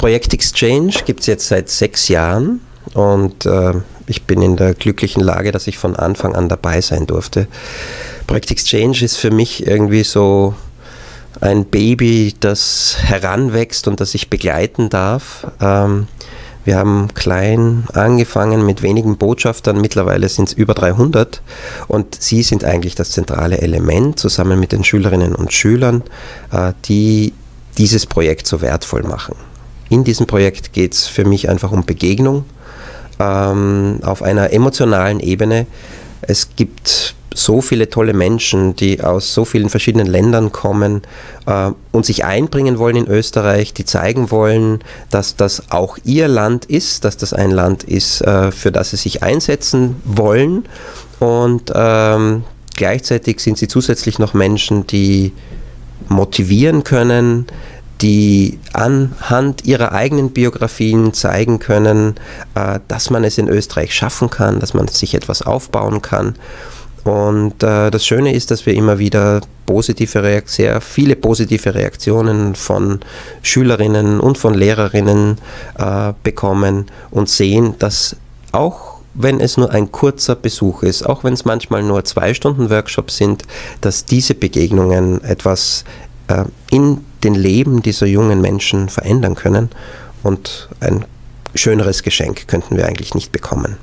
Projekt Xchange gibt es jetzt seit 6 Jahren und ich bin in der glücklichen Lage, dass ich von Anfang an dabei sein durfte. Projekt Xchange ist für mich irgendwie so ein Baby, das heranwächst und das ich begleiten darf. Wir haben klein angefangen mit wenigen Botschaftern, mittlerweile sind es über 300 und sie sind eigentlich das zentrale Element, zusammen mit den Schülerinnen und Schülern, die dieses Projekt so wertvoll machen. In diesem Projekt geht es für mich einfach um Begegnung auf einer emotionalen Ebene. Es gibt so viele tolle Menschen, die aus so vielen verschiedenen Ländern kommen und sich einbringen wollen in Österreich, die zeigen wollen, dass das auch ihr Land ist, dass das ein Land ist, für das sie sich einsetzen wollen. Und gleichzeitig sind sie zusätzlich noch Menschen, die motivieren können, die anhand ihrer eigenen Biografien zeigen können, dass man es in Österreich schaffen kann, dass man sich etwas aufbauen kann. Und das Schöne ist, dass wir immer wieder sehr viele positive Reaktionen von Schülerinnen und von Lehrerinnen bekommen und sehen, dass auch wenn es nur ein kurzer Besuch ist, auch wenn es manchmal nur 2 Stunden Workshops sind, dass diese Begegnungen etwas in den Leben dieser jungen Menschen verändern können. Und ein schöneres Geschenk könnten wir eigentlich nicht bekommen.